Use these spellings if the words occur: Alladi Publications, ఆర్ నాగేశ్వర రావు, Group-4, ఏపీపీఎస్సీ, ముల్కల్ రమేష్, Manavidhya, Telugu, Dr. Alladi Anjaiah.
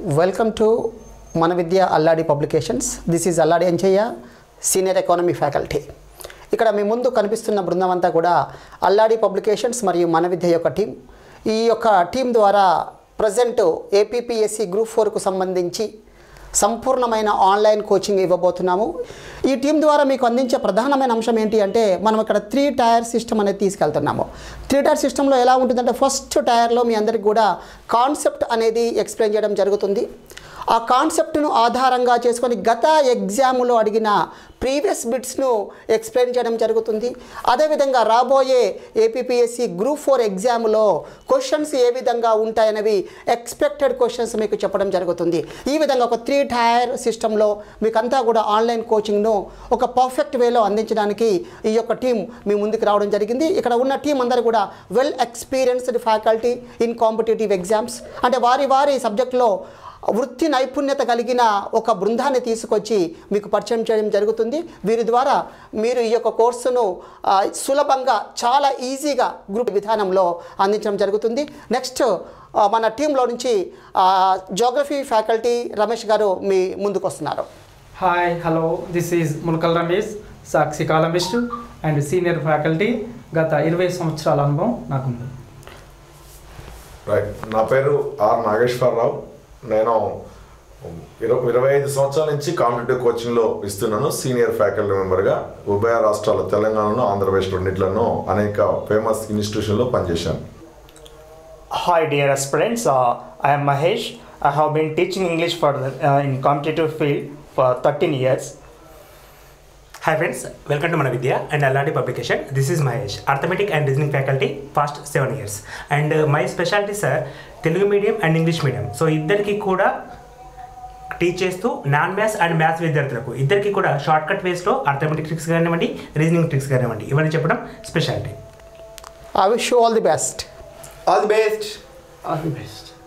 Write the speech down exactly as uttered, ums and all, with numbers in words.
Welcome to Manavidhya Alladi Publications. This is Alladi Anjaiah, Senior Economy Faculty. ఇక్కడ మీ ముందు కనిపిస్తున్న బృందం అంతా కూడా అల్లాడి పబ్లికేషన్స్ మరియు మనవిద్య యొక్క టీం. ఈ యొక్క టీం ద్వారా ప్రజెంట్ ఏపీపీఎస్సీ గ్రూప్ నాలుగు కు సంబంధించి సంపూర్ణమైన ఆన్లైన్ కోచింగ్ ఇవ్వబోతున్నాము. ఈ టీం ద్వారా మీకు అందించే ప్రధానమైన అంశం ఏంటి అంటే మనం ఇక్కడ త్రీ టైర్ సిస్టమ్ అనేది తీసుకెళ్తున్నాము. త్రీ టైర్ సిస్టమ్ లో ఎలా ఉంటుందంటే ఫస్ట్ టైర్ లో మీ అందరికి కూడా కాన్సెప్ట్ అనేది ఎక్స్‌ప్లెయిన్ చేయడం జరుగుతుంది. ఆ కాన్సెప్ట్ ను ఆధారంగా చేసుకొని గత ఎగ్జామ్ లో అడిగిన ప్రీవియస్ బిట్స్ ను ఎక్స్‌ప్లెయిన్ చేయడం జరుగుతుంది. అదే విధంగా రాబోయే ఏపీపీఎస్సీ గ్రూప్ నాలుగు ఎగ్జామ్ లో క్వశ్చన్స్ ఏ విధంగా ఉంటాయనేవి ఎక్స్‌పెక్టెడ్ క్వశ్చన్స్ మీకు చెప్పడం జరుగుతుంది. ఈ విధంగా ఒక త్రీ టైర్ సిస్టమ్ లో మీకంతా కూడా ఆన్లైన్ కోచింగ్ ను ఒక పర్ఫెక్ట్ వేలో అందించడానికి ఈ యొక్క టీం మీ ముందుకు రావడం జరిగింది. ఇక్కడ ఉన్న టీం అందరూ కూడా well experienced faculty in competitive exams, అంటే వారి వారి సబ్జెక్ట్ లో వృత్తి నైపుణ్యత కలిగిన ఒక బృందాన్ని తీసుకొచ్చి మీకు పరిచయం చేయడం జరుగుతుంది. వీరి ద్వారా మీరు ఈ యొక్క కోర్సును సులభంగా చాలా ఈజీగా గ్రూప్ విధానంలో అందించడం జరుగుతుంది. నెక్స్ట్ మన టీంలో నుంచి జియోగ్రఫీ ఫ్యాకల్టీ రమేష్ గారు మీ ముందుకు వస్తున్నారు. Hi, hello, this is ముల్కల్ రమేష్, Sakshi columnist and senior faculty. గత ఇరవై సంవత్సరాల అనుభవం నాకుంది. రైట్, నా పేరు ఆర్ నాగేశ్వర రావు. నేను ఇరవై ఇరవై ఐదు సంవత్సరాల నుంచి కాంపిటేటివ్ కోచింగ్లో ఇస్తున్నాను సీనియర్ ఫ్యాకల్టీ మెంబర్గా. ఉభయ రాష్ట్రాలు తెలంగాణలో ఆంధ్రప్రదేశ్ రెండింటిలోనూ అనేక ఫేమస్ ఇన్స్టిట్యూషన్లో పనిచేశాను. Hi dear students, I'm Mahesh. I have been teaching English for in competitive field for thirteen years. Hi friends, welcome to Manavidhya and Alladi Publication. This is Mahesh, Arithmetic and Reasoning faculty, past seven years. And uh, my specialties are Telugu medium and English medium. So, iddariki kuda teach chestu non maths and maths vidyarthulaku iddariki kuda shortcut ways lo arithmetic tricks ganavandi, reasoning tricks ganavandi, ivanni cheppadam specialty. I wish you all the best. All the best. All the best.